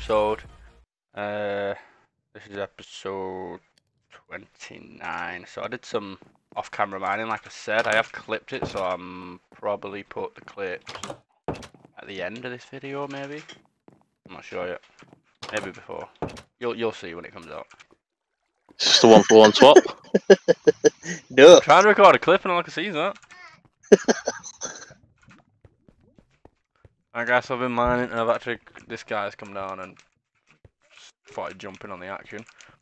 episode. This is episode 29. So I did some off-camera mining, like I said. I have clipped it, so I'm probably put the clip at the end of this video, maybe. I'm not sure yet. Maybe before. You'll see when it comes out. It's just a one-for-one swap. No. I'm trying to record a clip and all I can see is that. I guess I've been mining and I've actually, this guy's come down and started jumping on the action.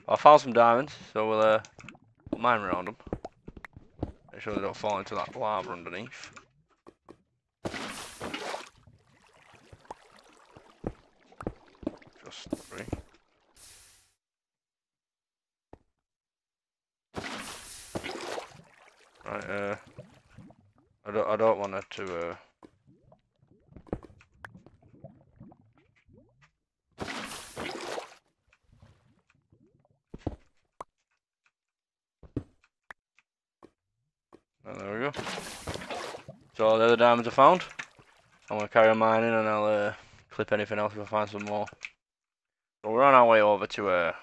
I found some diamonds, so we'll mine around them. Make sure they don't fall into that lava underneath. Just three. Right, I don't want it to there we go. So all the other diamonds are found. I'm gonna carry on mining and I'll clip anything else if I find some more. So we're on our way over to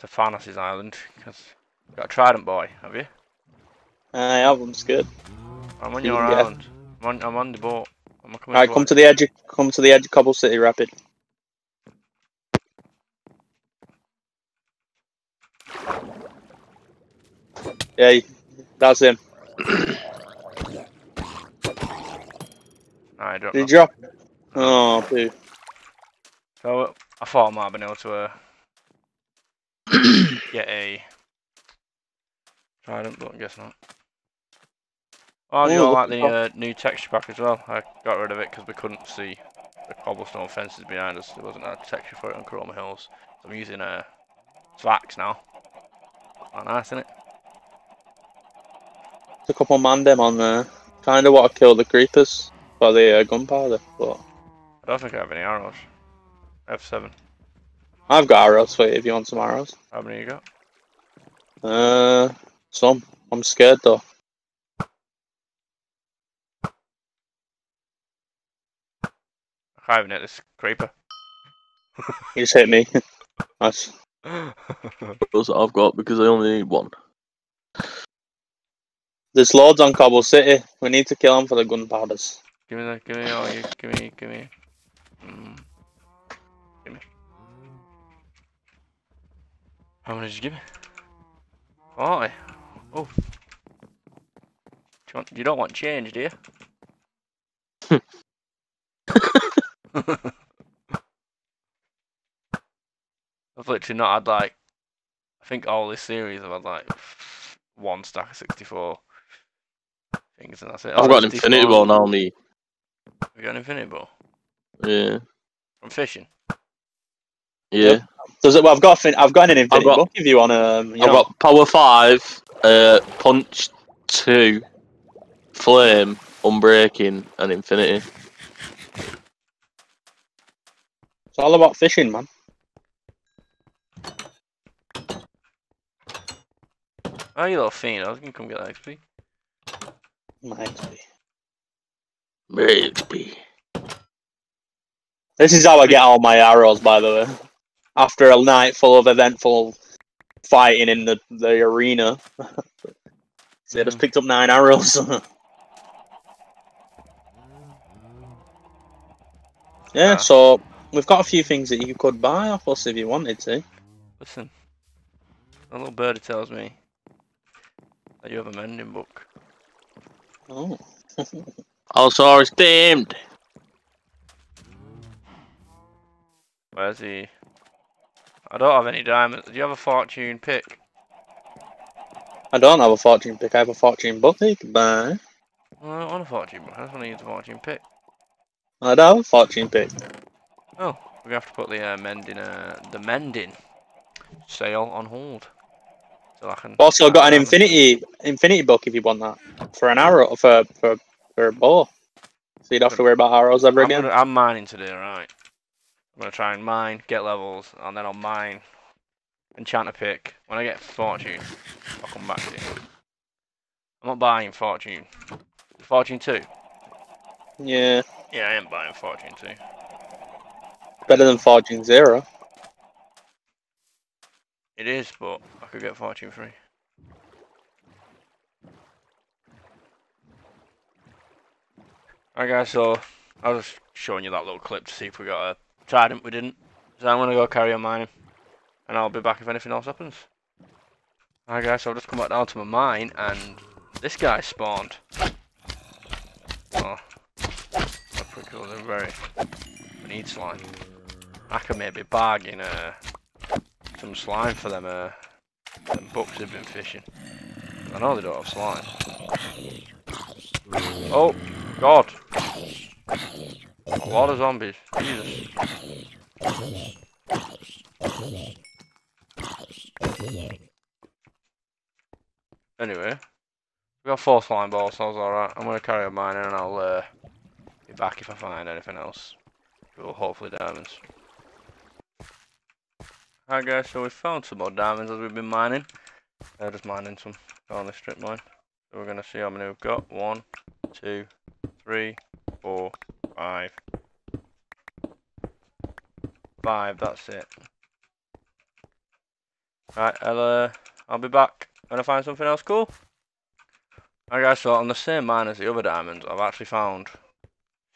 Farnas' island because you got a trident, boy. Have you? I have. I'm scared. I'm on your island. I'm on the boat. Alright, come to the edge. Come to the edge of Cobble City Rapid. Yay. That's him. Alright, drop. Did he drop? Oh, dude. So, I thought I might have been able to get a trident, but I guess not. Oh, I got like the new texture pack as well. I got rid of it because we couldn't see the cobblestone fences behind us. There wasn't a texture for it on Chroma Hills. So I'm using slacks now. Oh, nice, isn't it? A couple man them on there. Kinda want to kill the creepers by the gunpowder, but I don't think I have any arrows. I have 7. I've got arrows for you if you want some arrows. How many you got? Some. I'm scared though. I can't even hit this creeper. You just hit me. Nice. Those I've got because I only need 1. There's loads on Cobble City. We need to kill him for the gunpowders. Give me that. Give me all you. Give me. Give me. How many did you give me? 40. Oh. You don't want change, do you? I've literally not had like. I think all this series I've had like 1 stack of 64. Things and that's it. I've got an infinity ball now, me. Have you got an infinity ball? Yeah. From fishing? Yeah. Yep. Does it? Well, I've got an infinity ball. If you want I've got power 5, punch 2, flame, unbreaking, and infinity. It's all about fishing, man. Oh, you little fiend! I was gonna come get that XP. My XP. This is how I get all my arrows, by the way. After a night full of eventful fighting in the arena. See, I just picked up 9 arrows. Yeah, so we've got a few things that you could buy off us if you wanted to. Listen, a little birdie tells me that you have a mending book. Oh. Also, it's damned. Where's he? I don't have any diamonds. Do you have a fortune pick? I don't have a fortune pick. I have a fortune book that you can buy. Well, I don't want a fortune book. I just want to use a fortune pick. I don't have a fortune pick. Oh, we have to put the mending sale on hold. So also got an infinity book if you want that for an arrow for a bow, so you don't have to worry about arrows ever again. I'm mining today, right? I'm gonna try and mine, get levels, and then I'll mine, enchant a pick. When I get fortune, I'll come back to you. I'm not buying fortune. Fortune 2. Yeah. Yeah, I am buying fortune 2. better than Fortune Zero. It is, but I could get Fortune 3. Alright guys, so I was showing you that little clip to see if we got a trident. We didn't. So I'm gonna go carry on mining. And I'll be back if anything else happens. Alright guys, so I've just come back down to my mine and this guy spawned. Oh. A pretty cool little berry. We need slime. I could maybe bargain some slime for them bucks they've been fishing. I know they don't have slime. Oh God! A lot of zombies. Jesus. Anyway, we got 4 slime balls, so I was alright. I'm gonna carry on mining and I'll be back if I find anything else. Well, hopefully diamonds. Alright guys, so we found some more diamonds as we've been mining. They're just mining some on this strip mine. So we're gonna see how many we've got. 1, 2, 3, 4, 5. 5, that's it. Right, I'll be back when I find something else cool. Alright guys, so on the same mine as the other diamonds, I've actually found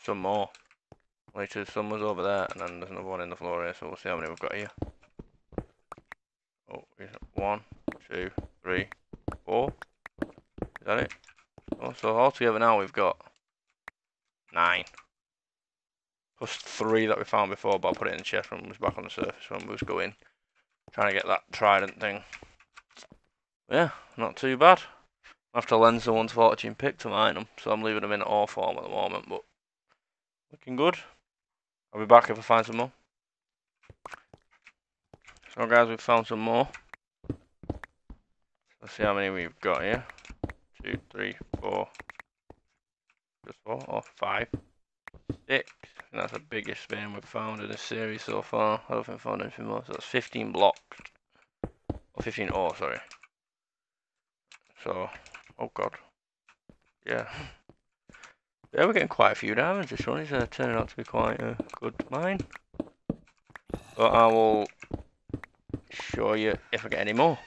some more. Literally, some was over there, and then there's another one in the floor here, so we'll see how many we've got here. Oh, 1, 2, 3, 4. Is that it? Oh, so altogether now we've got 9. Plus 3 that we found before, but I put it in the chest when we was back on the surface when we was going. Trying to get that trident thing. Yeah, not too bad. I have to lend someone's fortune pick to mine them, so I'm leaving them in ore form at the moment, but looking good. I'll be back if I find some more. So guys, we've found some more. Let's see how many we've got here. 2, 3, 4. Just 4 or 5. 6. And that's the biggest vein we've found in this series so far. I don't think I found anything more. So that's 15 blocks. Or 15 ore, sorry. So, oh god. Yeah. Yeah, we're getting quite a few diamonds. This one is turning out to be quite a good mine. But I will show you if I get any more.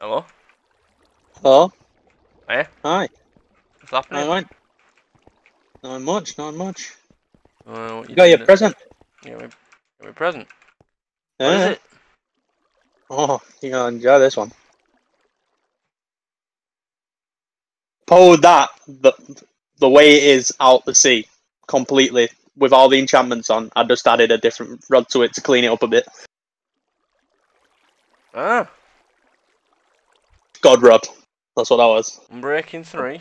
Hello? Hello? Hey? Hi. What's happening? Hi, not much, not much. You got your present. Yeah, my present. Yeah. What is it? Oh, you're gonna enjoy this one. Pull that the way it is out the sea completely with all the enchantments on. I just added a different rod to it to clean it up a bit. Ah, God rod. That's what that was. I'm breaking 3.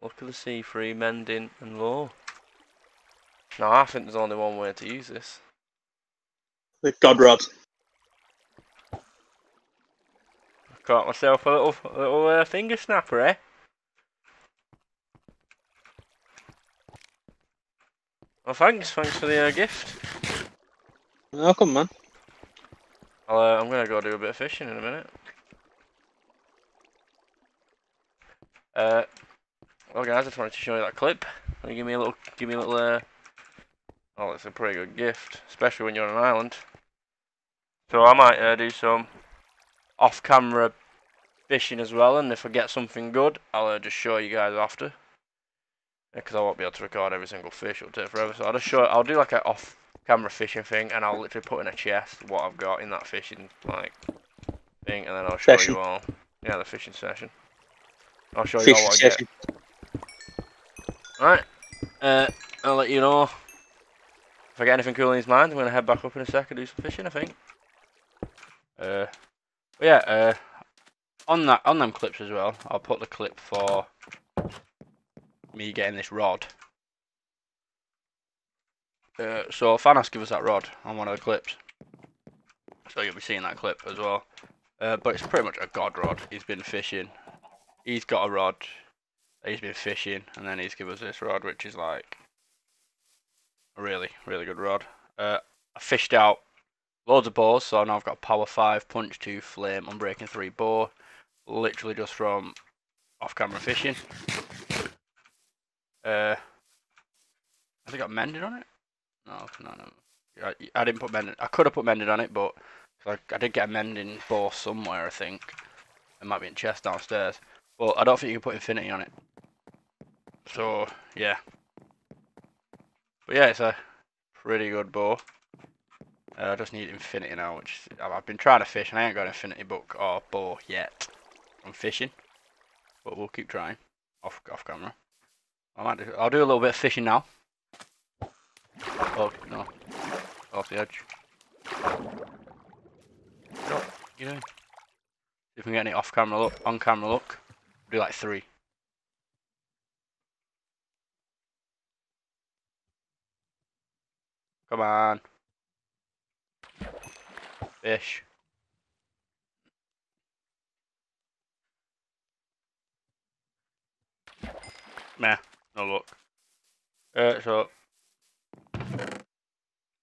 Look at the sea, free, mending and law. Now I think there's only one way to use this. The God rod. Caught myself a little finger snapper, eh? Well, thanks for the gift. Welcome, man. I'm gonna go do a bit of fishing in a minute. Well, guys, I just wanted to show you that clip. You give me a little. Oh, it's a pretty good gift, especially when you're on an island. So I might do some off-camera fishing as well, and if I get something good, I'll just show you guys after. Because I won't be able to record every single fish; it'll take forever. So I'll just show. I'll do like an off-camera fishing thing, and I'll literally put in a chest what I've got in that fishing like thing, and then I'll show you all. Yeah, the fishing session. I'll show you all what I get. Alright, I'll let you know if I get anything cool in these mines. I'm gonna head back up in a second and do some fishing, I think. But yeah, on them clips as well, I'll put the clip for me getting this rod. So Farnas gave us that rod on one of the clips, so you'll be seeing that clip as well. But it's pretty much a god rod. He's been fishing. He's got a rod. He's been fishing, and then he's given us this rod, which is like a really, really good rod. I fished out loads of bows, so now I've got power 5, punch 2, flame, unbreaking 3 bow, literally just from off-camera fishing. Has it got mended on it? No. I didn't put mended. I could have put mended on it, but I did get a mending force somewhere, I think. It might be in chest downstairs. But I don't think you can put infinity on it. So, yeah. But yeah, it's a pretty good bow. I just need infinity now, which I've been trying to fish, and I ain't got an infinity book or bow yet. I'm fishing, but we'll keep trying off camera. I'll do a little bit of fishing now. Oh no! Off the edge. Oh, you know. If we can get any off camera look, on camera look, we'll do like 3. Come on. Fish. Meh, no luck. So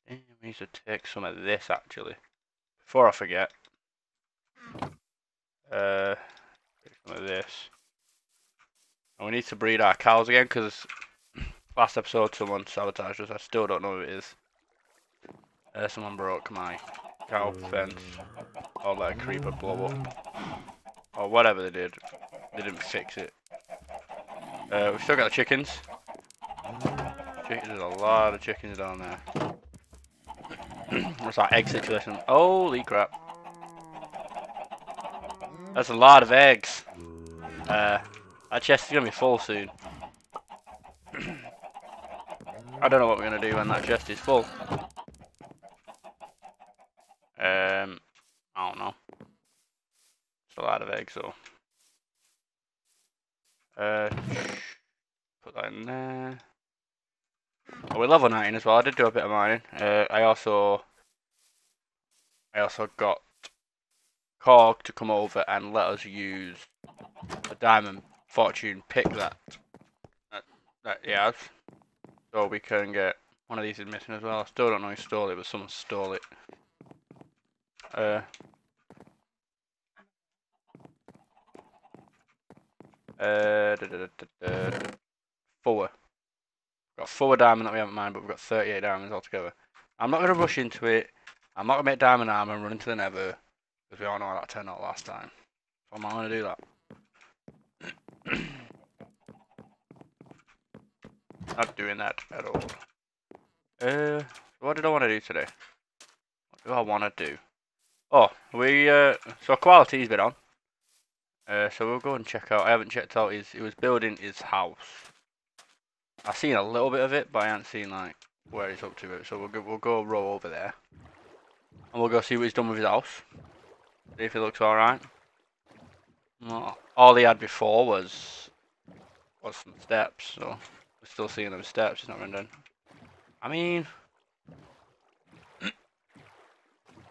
we need to take some of this actually. Before I forget. Take some of this. And we need to breed our cows again because last episode someone sabotaged us. I still don't know who it is. Someone broke my cow fence, or let a creeper blow up, or whatever they did. They didn't fix it. We've still got the chickens. There's a lot of chickens down there. What's our egg situation? Holy crap! That's a lot of eggs. Our chest is gonna be full soon. I don't know what we're gonna do when that chest is full. I don't know. It's a lot of eggs, though. Put that in there. Oh, we're level 19 as well. I did do a bit of mining. I also got Korg to come over and let us use a diamond fortune pick that he has, so we can get one of these is missing as well. I still don't know who stole it, but someone stole it. We've got four diamond that we haven't mined, but we've got 38 diamonds altogether. I'm not gonna rush into it. I'm not gonna make diamond armor and run into the nether because we all know how that turned out last time. So I'm not gonna do that. Not doing that at all. What did I want to do today? What do I want to do? Oh, so Quality's been on. So we'll go and check out. I haven't checked out he was building his house. I've seen a little bit of it, but I haven't seen like where he's up to it. So we'll go row over there, and we'll go see what he's done with his house. See if it looks all right. All he had before was some steps, so we're still seeing those steps. It's not been done. I mean,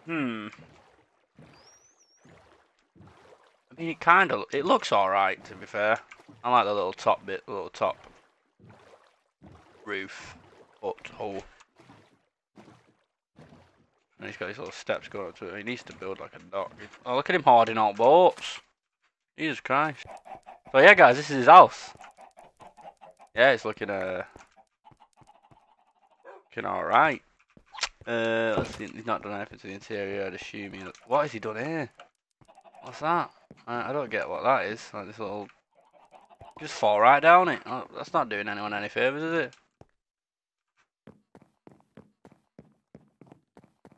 I mean, it looks alright, to be fair. I like the little top bit, the little top roof hole. And he's got these little steps going up to it. He needs to build like a dock. Oh, look at him hoarding out boats. Jesus Christ. So yeah, guys, this is his house. Yeah, it's looking alright. Let's see, he's not done anything to the interior, I'd assume. What has he done here? What's that? I don't get what that is. Like this little... Just fall right down it. Oh, that's not doing anyone any favours, is it?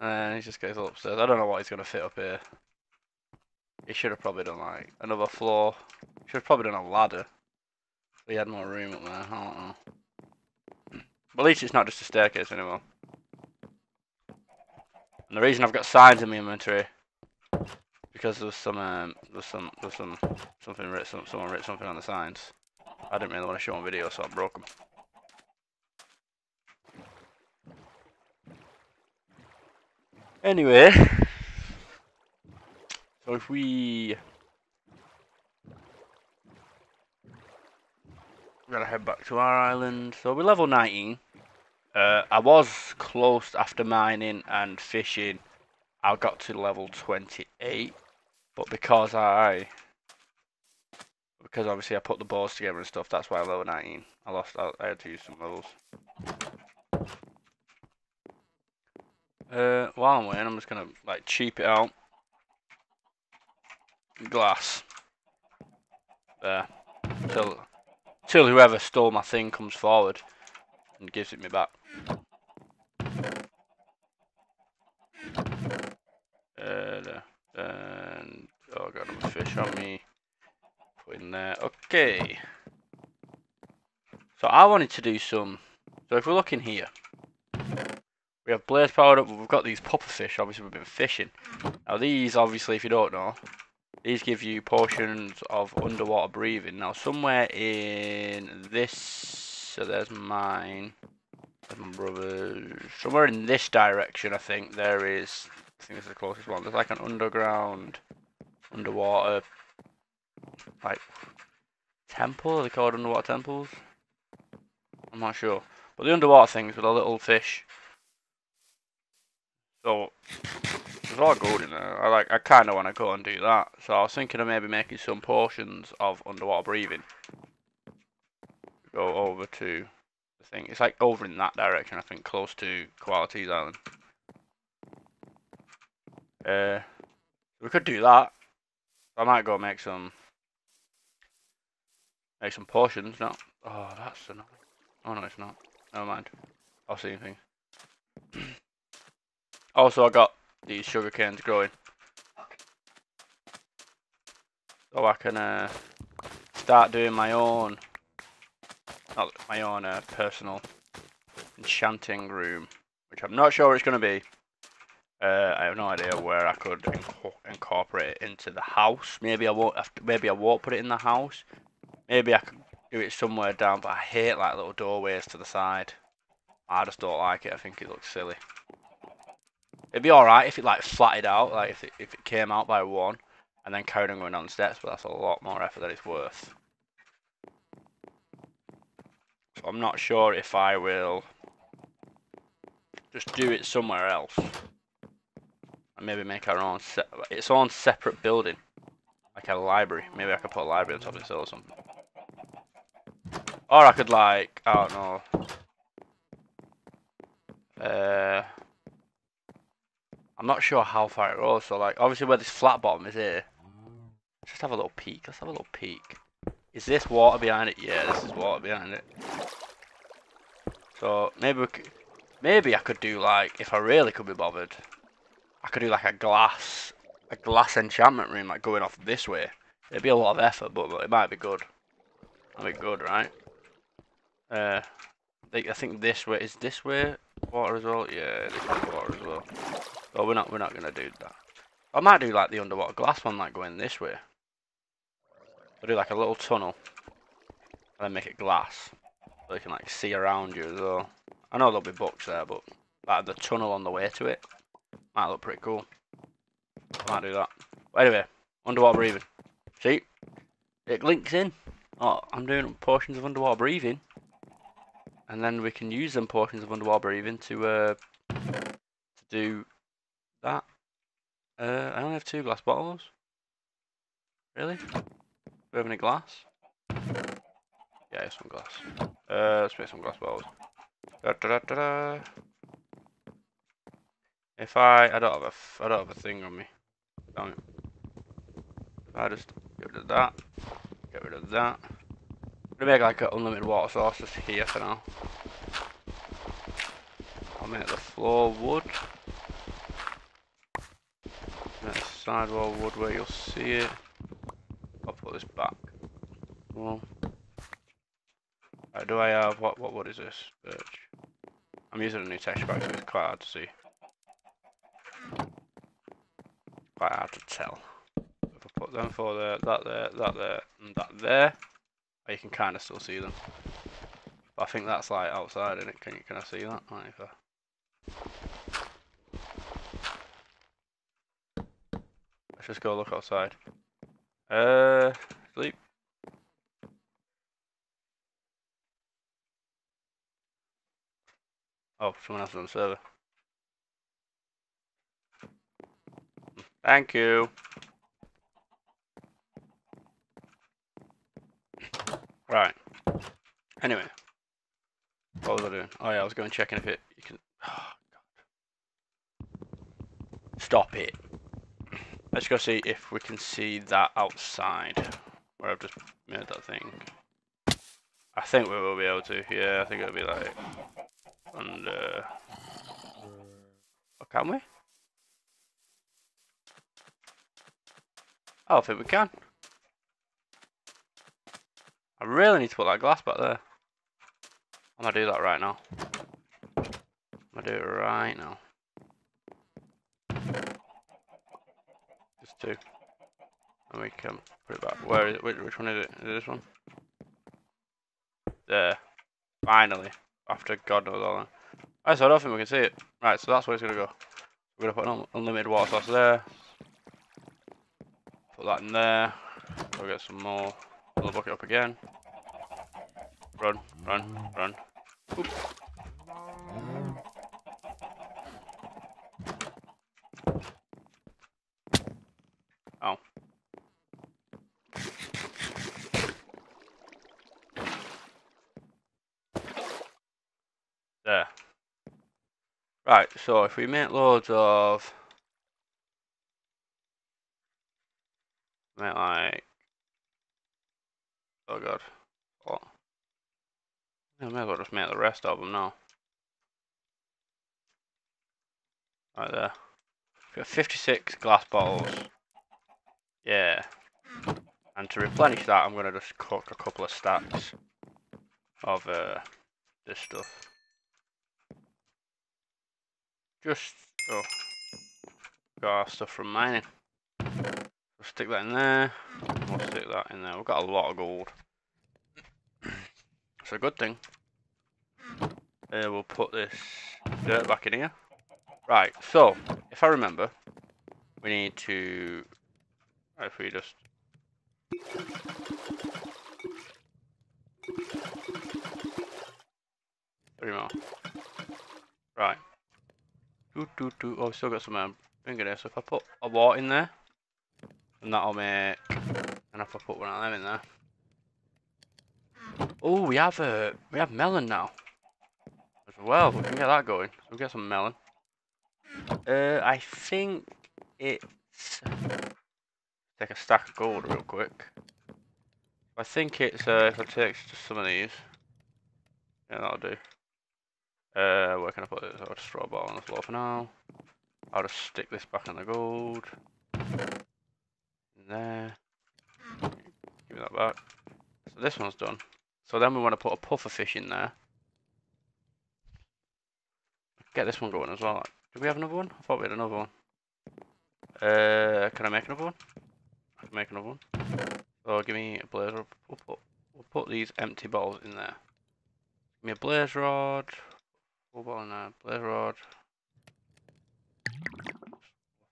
And he just goes upstairs. I don't know what he's going to fit up here. He should have probably done like another floor. He should have probably done a ladder. He had more room up there. I don't know. But at least it's not just a staircase anymore. And the reason I've got signs in my inventory because there was someone wrote something on the signs. I didn't really want to show on video, so I broke them. Anyway, so if we're gonna head back to our island. So we're level 19. I was close after mining and fishing. I got to level 28, but because obviously I put the boards together and stuff, that's why I'm level 19. I had to use some levels. While I'm waiting, I'm just gonna like cheap it out. Glass. There. Till whoever stole my thing comes forward and gives it me back. And oh, I got another fish on me. Put in there. Okay. So I wanted to do some. So if we look in here, we have blaze powered up. We've got these popper fish. Obviously, we've been fishing. Now these, obviously, if you don't know, these give you portions of underwater breathing. Now somewhere in this, so there's mine, there's my brother's. Somewhere in this direction, I think there is. I think this is the closest one. There's like an underwater, like temple. Are they called underwater temples? I'm not sure. But the underwater things with a little fish. So there's all gold in there. I kinda wanna go and do that. So I was thinking of maybe making some portions of underwater breathing. Go over to the thing. It's like over in that direction, I think, close to Quality's Island. We could do that. I might go make some portions, no. Oh, that's another. Oh no, it's not. Never mind. I'll see things. Also, I got these sugar canes growing, so I can start doing my own, personal enchanting room, which I'm not sure what it's going to be. I have no idea where I could incorporate it into the house. Maybe I won't. Maybe I won't put it in the house. Maybe I could do it somewhere down. But I hate like little doorways to the side. I just don't like it. I think it looks silly. It'd be alright if it like flatted out, like if it came out by one and then carried on going down the steps, but that's a lot more effort than it's worth. So I'm not sure if I will just do it somewhere else. And maybe make our own its own separate building. Like a library. Maybe I could put a library on top of this or something. Or I could like, I don't know. I'm not sure how far it goes, so like, obviously where this flat bottom is here. Let's just have a little peek, let's have a little peek. Is this water behind it? Yeah, this is water behind it. So, maybe I could do like, if I really could be bothered, I could do like a glass enchantment room, like going off this way. It'd be a lot of effort, but it might be good. That'd be good, right? I think this way, is this way water as well? Yeah, this is water as well. Well, we're not gonna do that. I might do like the underwater glass one, like going this way. I'll do like a little tunnel, and then make it glass, so you can like see around you as well. I know there'll be books there, but like the tunnel on the way to it might look pretty cool. I might do that. But anyway, underwater breathing. See, it links in. Oh, I'm doing portions of underwater breathing, and then we can use them portions of underwater breathing to do. That. I only have 2 glass bottles. Really? Do we have any glass? Yeah, some glass. Let's make some glass bottles. If I don't have a thing on me. Damn it. If I just get rid of that. Get rid of that. I'm gonna make like an unlimited water source just here for now. I'll make the floor wood. Sidewall wood where you'll see it. I'll put this back. Well, right, do I have what wood is this? Birch. I'm using a new texture pack, so it's quite hard to see. Quite hard to tell. If I put them four there, that there, that there, and that there, you can kind of still see them. But I think that's like outside, isn't it? Can I see that? Right, if let's just go look outside. Sleep. Oh, someone else is on the server. Thank you. Right. Anyway. What was I doing? Oh yeah, I was going checking if it... You can. Oh, God. stop it. Let's go see if we can see that outside where I've just made that thing. I think we will be able to. Yeah, I think it'll be like under. Or can we? I don't think we can. I really need to put that glass back there. I'm gonna do that right now. I'm gonna do it right now. Just two. And we can put it back. Where is it? Which one is it? Is it this one? There. Finally. After God knows all that. Alright, so I don't think we can see it. Right, so that's where it's gonna go. We're gonna put an unlimited water source there. Put that in there. We'll get some more. Fill the bucket up again. Run, run, run. Oop. Oh. There. Right, so if we make loads of... Make like... Oh god. What? I may as well just make the rest of them now. Right there. We've got 56 glass bottles. Yeah. And to replenish that, I'm going to just cook a couple of stacks of this stuff. Just, oh, got our stuff from mining. We'll stick that in there. We'll stick that in there. We've got a lot of gold. It's a good thing. We'll put this dirt back in here. Right, so, if I remember, we need to... If we just... Three more. Right. Oh, we've still got some finger there. So if I put a wart in there, and that'll make... And if I put one of them in there... Oh, we have melon now. As well, we can get that going. We'll get some melon. I think it's... Take a stack of gold real quick. I think it's if I take just some of these, yeah, that'll do. Where can I put this? I'll just throw a bottle on the floor for now. I'll just stick this back on the gold. In there. Give me that back. So this one's done. So then we want to put a puffer fish in there. Get this one going as well. Do we have another one? I thought we had another one. Can I make another one? Make another one. So give me a blaze rod. We'll put these empty bottles in there. Give me a blaze rod. Four bottle in there. Blaze rod. I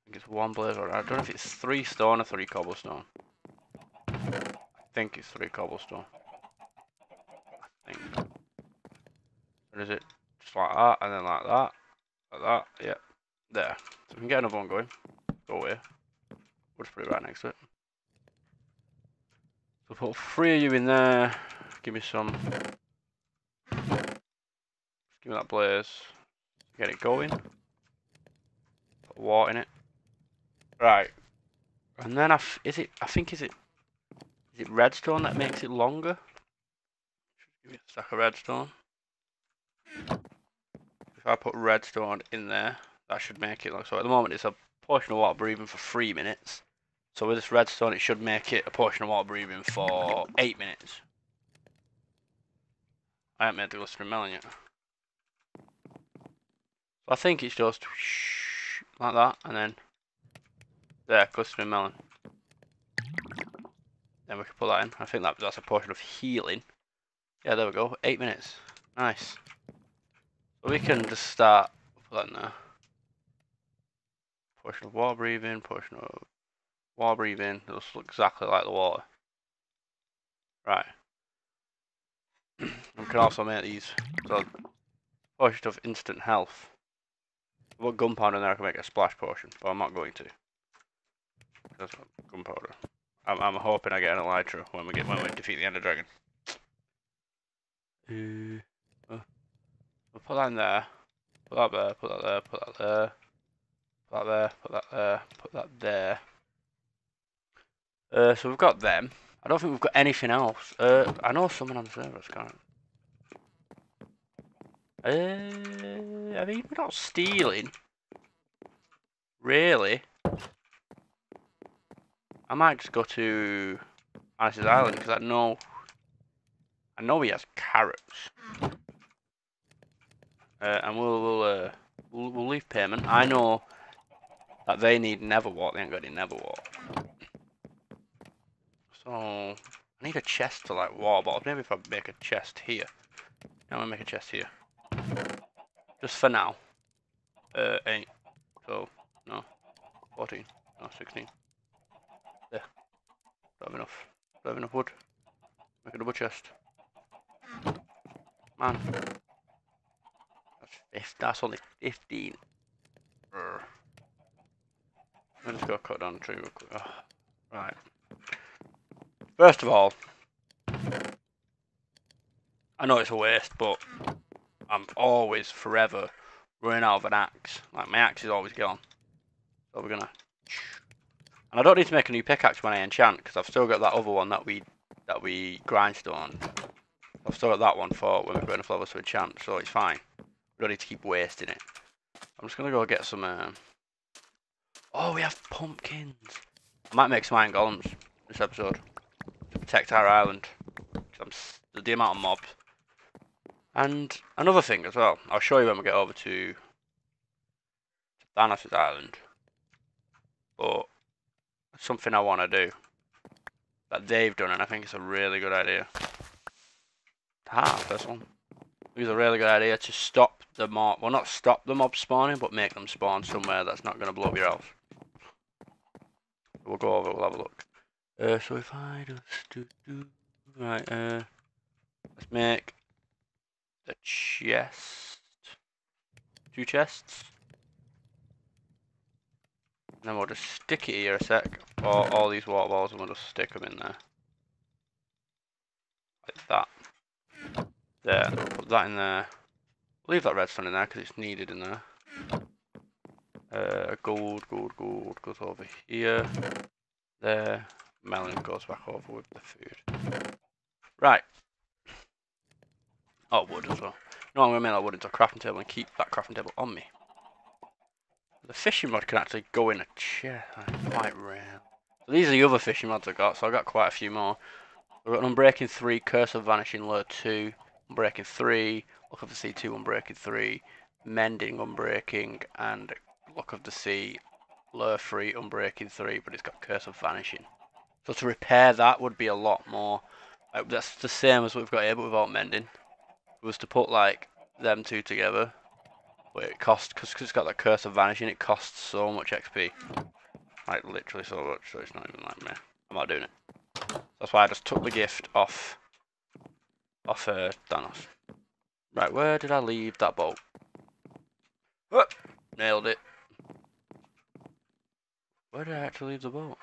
think it's one blaze rod. I don't know if it's 3 stone or 3 cobblestone. I think it's 3 cobblestone. I think. Or is it just like that and then like that? Like that. Yep. There. So we can get another one going. Go away. We'll just put it right next to it. So put 3 of you in there. Give me some. Just give me that blaze. Get it going. Put water in it. Right. And then is it redstone that makes it longer? Give me a stack of redstone. If I put redstone in there, that should make it longer. So at the moment it's a portion of water breathing for 3 minutes. So with this redstone, it should make it a portion of water breathing for 8 minutes. I haven't made the glycerin melon yet. So I think it's just like that, and then there, glycerin melon. Then we can put that in. I think that's a portion of healing. Yeah, there we go. 8 minutes. Nice. So we can just start. Put that in there. Portion of water breathing. Portion of water breathing, it'll look exactly like the water. Right. We can also make these. So, portion of instant health. I put gunpowder in there, I can make a splash portion, but I'm not going to. That's not gunpowder. I'm hoping I get an elytra when we defeat the Ender Dragon. We'll put that in there. Put that there, put that there, put that there. Put that there, put that there, put that there. So we've got them. I don't think we've got anything else. I know someone on the servers can't. I mean, we're not stealing. Really? I might just go to Alice's Island because I know he has carrots. And we'll leave payment. I know that they need Neverwalk. They ain't got any Neverwalk. So I need a chest to like water bottles. Maybe if I make a chest here. I'm gonna make a chest here. Just for now. 8. So no. 14. No, 16. There. Don't have enough. Don't have enough wood. Make a double chest. Man. That's only 15. I'll just go cut down the tree real quick. Oh, right. First of all, I know it's a waste, but I'm always forever running out of an axe. Like, my axe is always gone. So we're gonna... And I don't need to make a new pickaxe when I enchant, because I've still got that other one that we grindstone. I've still got that one for when we've got enough levels to enchant, so it's fine. We don't need to keep wasting it. I'm just gonna go get some. Oh, we have pumpkins. I might make some iron golems this episode to protect our island. The amount of mobs. And another thing as well, I'll show you when we get over to Thanos' island. But something I want to do that they've done, and I think it's a really good idea. Ah, this one. It was a really good idea to stop the mob, well, not stop the mob spawning, but make them spawn somewhere that's not going to blow up your house. We'll go over, we'll have a look. So if I just do right, let's make the chest, 2 chests, and then we'll just stick it here a sec, or all these water balls, and we'll just stick them in there like that. There, and we'll put that in there. Leave that redstone in there because it's needed in there. Gold goes over here. There. Melon goes back over with the food. Right. Oh, wood as well. No, I'm going to make that wood into a crafting table and keep that crafting table on me. The fishing rod can actually go in a chair. That's quite rare. So these are the other fishing rods I got, so I got quite a few more. I've got Unbreaking 3, Curse of Vanishing, Lure 2, Unbreaking 3, Look of the Sea 2, Unbreaking 3, Mending, Unbreaking, and Look of the Sea, Lure 3, Unbreaking 3, but it's got Curse of Vanishing. So to repair that would be a lot more. That's the same as what we've got here, but without Mending. It was to put, like, them two together. But it costs, because it's got that Curse of Vanishing, it costs so much XP. Like, literally so much, so it's not even like me. I'm not doing it. That's why I just took the gift off Thanos. Right, where did I leave that bolt? Oh, nailed it. Where did I actually leave the bolt?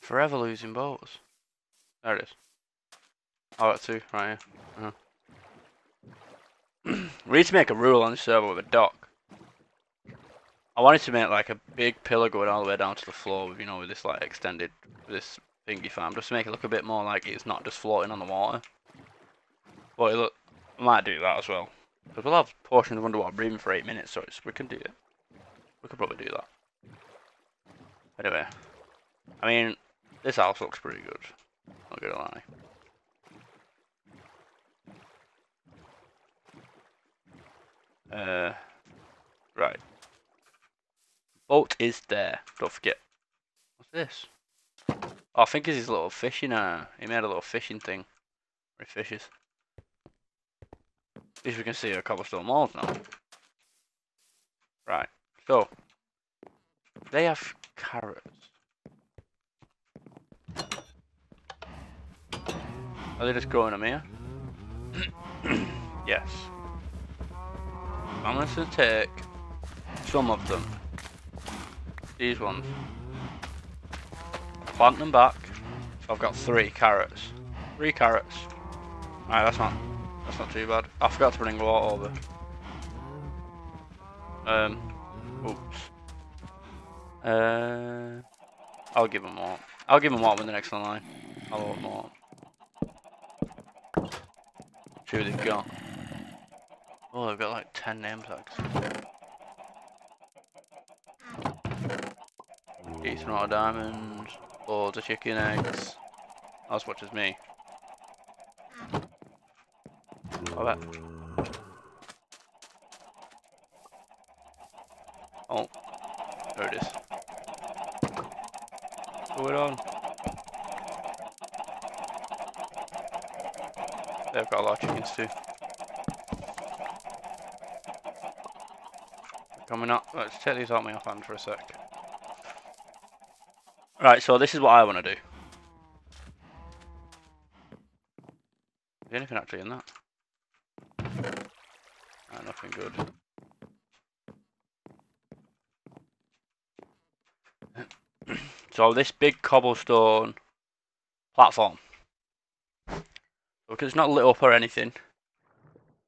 Forever losing bolts. There it is. Oh, that's 2, right here. Uh-huh. We need to make a rule on this server with a dock. I wanted to make like a big pillar going all the way down to the floor, with, you know, with this like extended, this thingy farm, just to make it look a bit more like it's not just floating on the water. But look, I might do that as well, because we'll have portions of underwater breathing for 8 minutes, so we can do it. We could probably do that. Anyway, I mean, this house looks pretty good. Not gonna lie. Right. Boat is there. Don't forget. What's this? Oh, I think it's his little fishing. He made a little fishing thing. Where he fishes. At least we can see our cobblestone walls now. Right. So they have carrots. Are they just growing them here? Yes. I'm going to take some of them. These ones. Plant them back. So I've got 3 carrots. 3 carrots. Alright, that's not too bad. I forgot to bring water over. cool. I'll give him art. I'll give him art when the next line. I'll give him art. See what they've got. Oh, they've got like 10 name tags. Decent amount of diamonds. Loads of chicken eggs. That's what is me. I bet. Oh, there it is. Going on. They've got a lot of chickens too. Coming up. Let's take these out of my offhand for a sec. Right, so this is what I want to do. Is there anything actually in that? No, nothing good. So this big cobblestone platform, because it's not lit up or anything,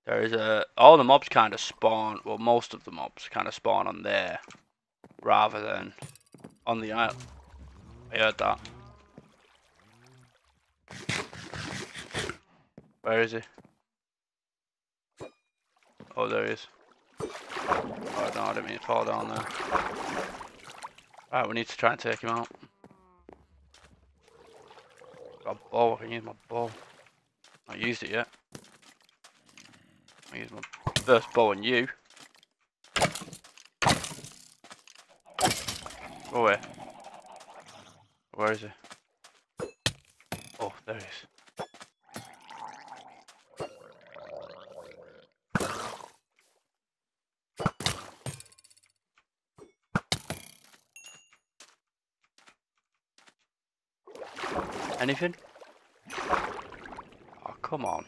there is a, all the mobs kind of spawn, well most of the mobs kind of spawn on there, rather than on the island. I heard that. Where is he? Oh, there he is. Oh no, I didn't mean to fall down there. Right, we need to try and take him out. Got a bow, I can use my bow. I haven't used it yet. I'll use my first bow on you. Go away. Where is he? Oh, there he is. Anything? Oh, come on.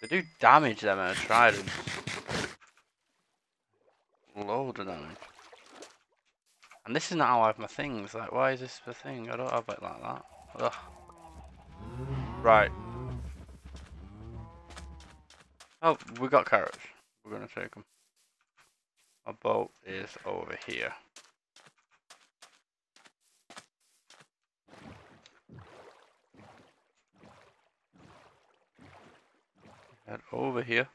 They do damage them in a trident. Load of damage. And this is not how I have my things. Like, why is this the thing? I don't have it like that. Ugh. Right. Oh, we got carrots. We're gonna take them. My boat is over here. Head over here.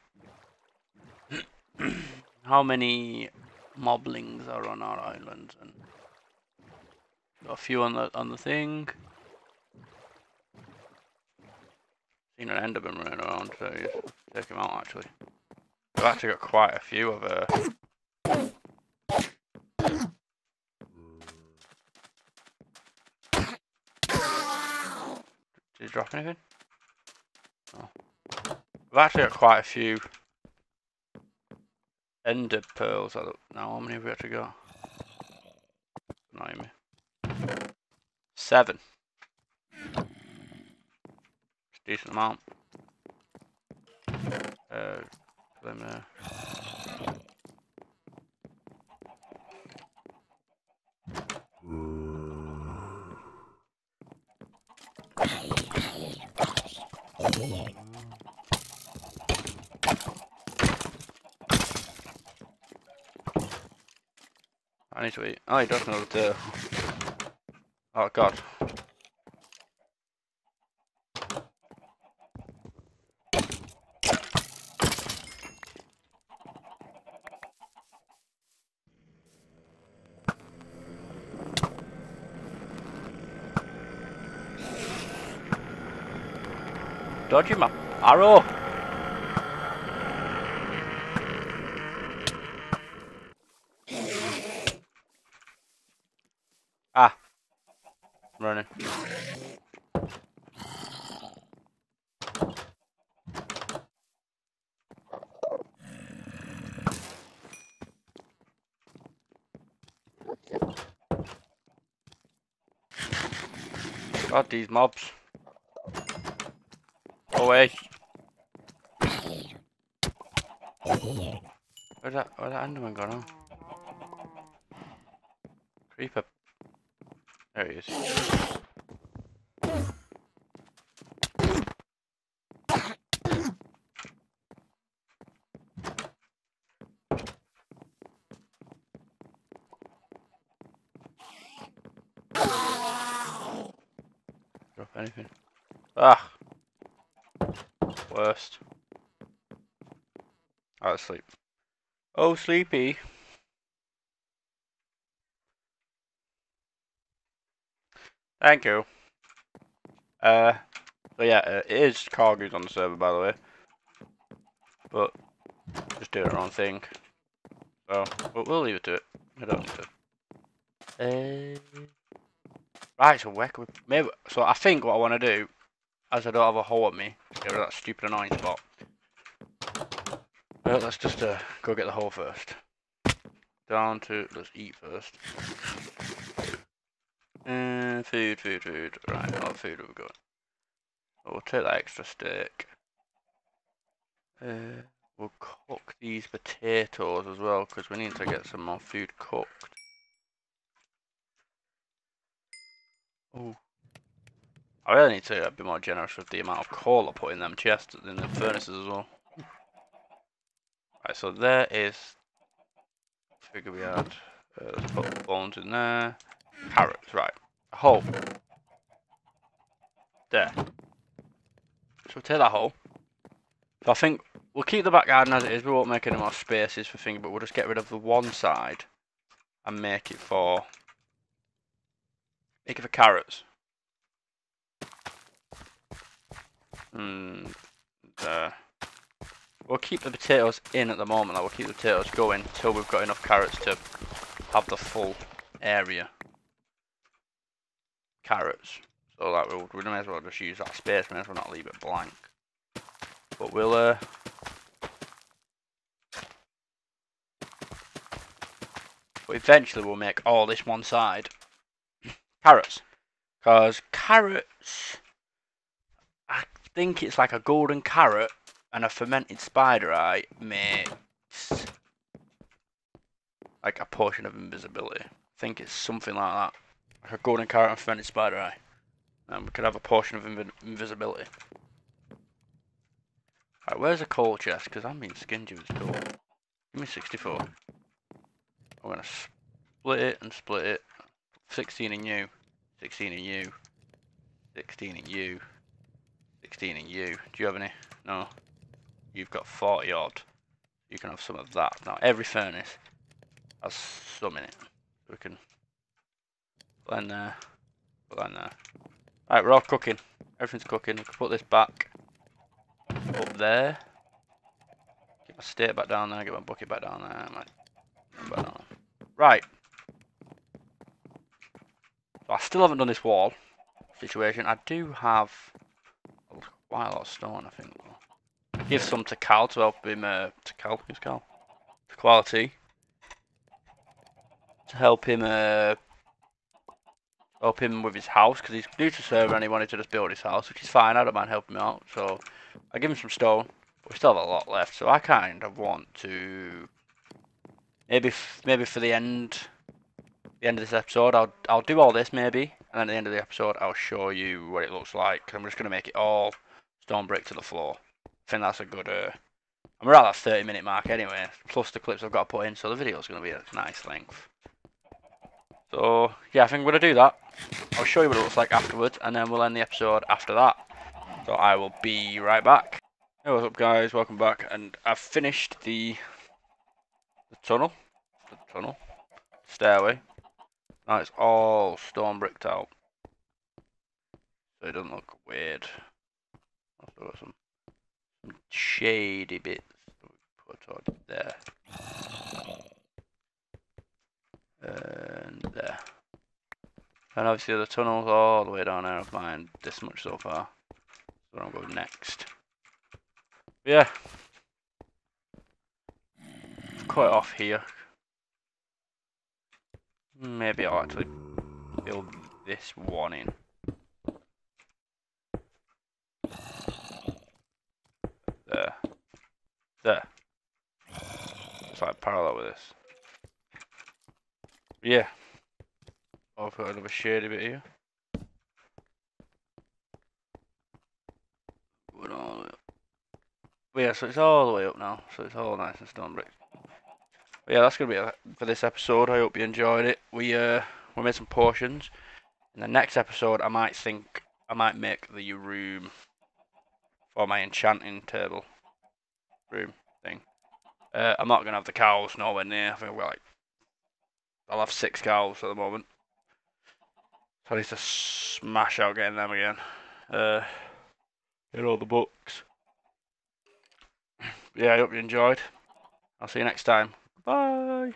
How many moblings are on our island? And got a few on the thing. Seen an enderman running around, so you take him out actually. We've actually got quite a few of Did you drop anything? Oh. We've actually got quite a few ender pearls. Now how many have we actually got? Not even. 7. It's a decent amount. Put them there. I need to eat. Oh, he doesn't know what to do. Oh, God. Dodgy my arrow! Ah! I'm running. Got these mobs. Away. Where's that enderman gone on? Creeper. There he is. anything. Ah! Worst. Alright, sleep. Oh, sleepy! Thank you. So yeah, it is Korg who's on the server, by the way. But, just do our own thing. So, but we'll leave it to it. I don't need to. Right, so where can we... Maybe, so I think what I want to do, as I don't have a hole at me, is get rid of that stupid annoying spot. Well, let's just go get the hole first. Down to... let's eat first. Food. Right, what food have we got? Oh, we'll take that extra steak. We'll cook these potatoes as well, because we need to get some more food cooked. Oh, I really need to be more generous with the amount of coal I put in them chests, in the furnaces as well. Right, so there is... figure we had. Let's put bones in there. Carrots, right. A hole. There. So we'll take that hole. So I think we'll keep the back garden as it is. We won't make any more spaces for things, but we'll just get rid of the one side and make it for... make it for carrots. And we'll keep the potatoes in at the moment. Like, we'll keep the potatoes going until we've got enough carrots to have the full area. Carrots. So like, we may as well just use that space. May as well not leave it blank. But we'll eventually we'll make all this one side carrots, because carrots, I think it's like a golden carrot and a fermented spider eye makes like a potion of invisibility. I think it's something like that, like a golden carrot and fermented spider eye, and we could have a potion of invisibility. Alright, where's the coal chest? Because I'm being stingy with coal. Give me 64. I'm going to split it. 16 in you. 16 in you. 16 in you. 16 in you. Do you have any? No. You've got 40 odd. You can have some of that. Now, every furnace has some in it. So we can put that in there. Put that in there. Alright, we're all cooking. Everything's cooking. We can put this back up there. Get my steak back down there, get my bucket back down there, Right. So I still haven't done this wall situation. I do have quite a lot of stone, I think. Give some to Cal to help him, who's Cal? To Quality. To help him with his house, because he's new to server and he wanted to just build his house, which is fine, I don't mind helping him out, so I give him some stone, but we still have a lot left, so I kind of want to, maybe for the end of this episode, I'll do all this maybe, and then at the end of the episode, I'll show you what it looks like, because I'm just going to make it all stone brick to the floor. I think that's a good, I'm around that 30-minute mark anyway, plus the clips I've got to put in, so the video's going to be a nice length. So, yeah, I think I'm going to do that. I'll show you what it looks like afterwards, and then we'll end the episode after that. So I will be right back. Hey, what's up, guys? Welcome back. And I've finished the tunnel, stairway. Now it's all stone bricked out, so it doesn't look weird. I've still got some shady bits that we put on there. And there. And obviously the tunnel's all the way down there. I've mined this much so far. So I'll go next. But yeah. It's quite off here. Maybe I'll actually build this one in. There. There. It's like parallel with this. Yeah. Oh, I've got another shady bit here. But yeah, so it's all the way up now. So it's all nice and stone brick. But yeah, that's going to be it for this episode. I hope you enjoyed it. We made some portions. In the next episode, I might think I might make the room for my enchanting table room thing. I'm not going to have the cows nowhere near. I think we're like, I'll have 6 cows at the moment. So I need to smash out getting them again. Get all the books. Yeah, I hope you enjoyed. I'll see you next time. Bye.